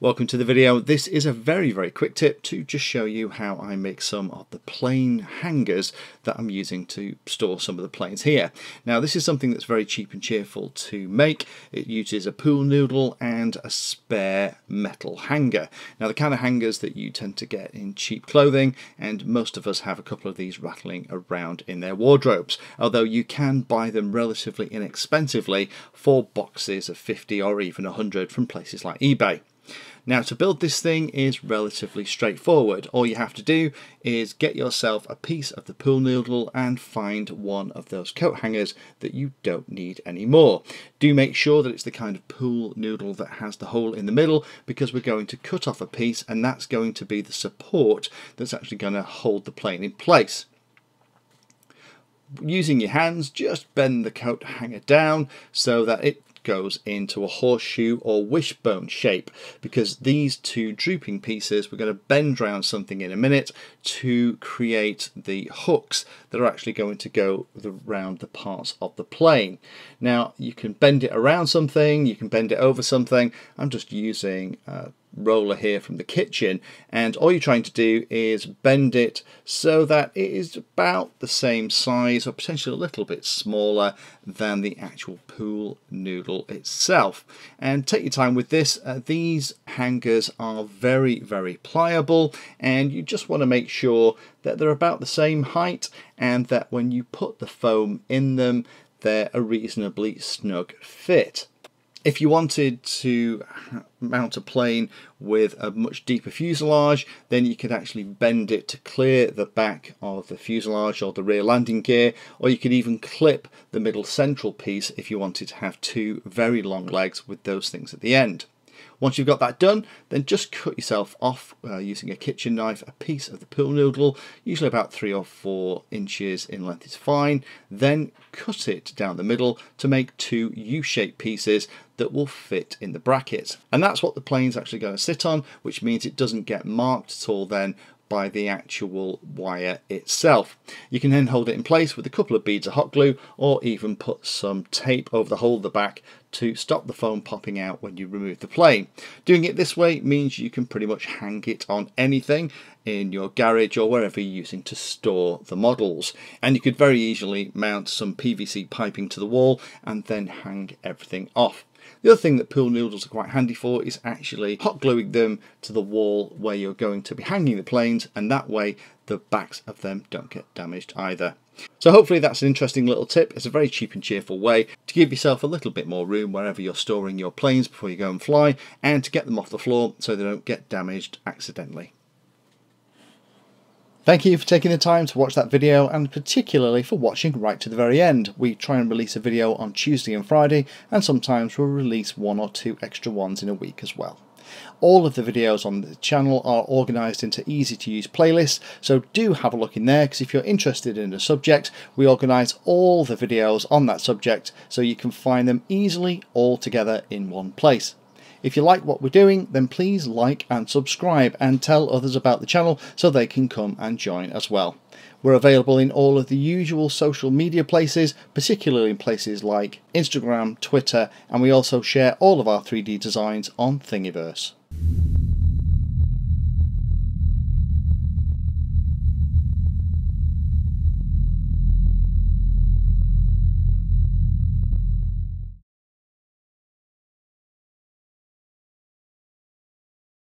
Welcome to the video. This is a very quick tip to just show you how I make some of the plane hangers that I'm using to store some of the planes here. Now this is something that's very cheap and cheerful to make. It uses a pool noodle and a spare metal hanger. Now the kind of hangers that you tend to get in cheap clothing, and most of us have a couple of these rattling around in their wardrobes, although you can buy them relatively inexpensively for boxes of 50 or even 100 from places like eBay. Now to build this thing is relatively straightforward. All you have to do is get yourself a piece of the pool noodle and find one of those coat hangers that you don't need anymore. Do make sure that it's the kind of pool noodle that has the hole in the middle, because we're going to cut off a piece and that's going to be the support that's actually going to hold the plane in place. Using your hands, just bend the coat hanger down so that it goes into a horseshoe or wishbone shape, because these two drooping pieces, we're going to bend round something in a minute to create the hooks that are actually going to go around the parts of the plane. Now you can bend it around something, you can bend it over something. I'm just using a roller here from the kitchen, and all you're trying to do is bend it so that it is about the same size or potentially a little bit smaller than the actual pool noodle itself. And take your time with this. These hangers are very pliable, and you just want to make sure that they're about the same height and that when you put the foam in them, they're a reasonably snug fit. If you wanted to mount a plane with a much deeper fuselage, then you could actually bend it to clear the back of the fuselage or the rear landing gear, or you could even clip the middle central piece if you wanted to have two very long legs with those things at the end. Once you've got that done, then just cut yourself off using a kitchen knife a piece of the pool noodle, usually about 3 or 4 inches in length is fine. Then cut it down the middle to make two U-shaped pieces that will fit in the brackets. And that's what the plane's actually going to sit on, which means it doesn't get marked at all then by the actual wire itself. You can then hold it in place with a couple of beads of hot glue, or even put some tape over the hole at the back to stop the foam popping out when you remove the plane. Doing it this way means you can pretty much hang it on anything in your garage or wherever you're using to store the models. And you could very easily mount some PVC piping to the wall and then hang everything off. The other thing that pool noodles are quite handy for is actually hot gluing them to the wall where you're going to be hanging the planes, and that way the backs of them don't get damaged either. So hopefully that's an interesting little tip. It's a very cheap and cheerful way to give yourself a little bit more room wherever you're storing your planes before you go and fly, and to get them off the floor so they don't get damaged accidentally. Thank you for taking the time to watch that video, and particularly for watching right to the very end. We try and release a video on Tuesday and Friday, and sometimes we'll release 1 or 2 extra ones in a week as well. All of the videos on the channel are organised into easy to use playlists, so do have a look in there, because if you're interested in a subject, we organise all the videos on that subject so you can find them easily all together in one place. If you like what we're doing, then please like and subscribe, and tell others about the channel so they can come and join as well. We're available in all of the usual social media places, particularly in places like Instagram, Twitter, and we also share all of our 3D designs on Thingiverse.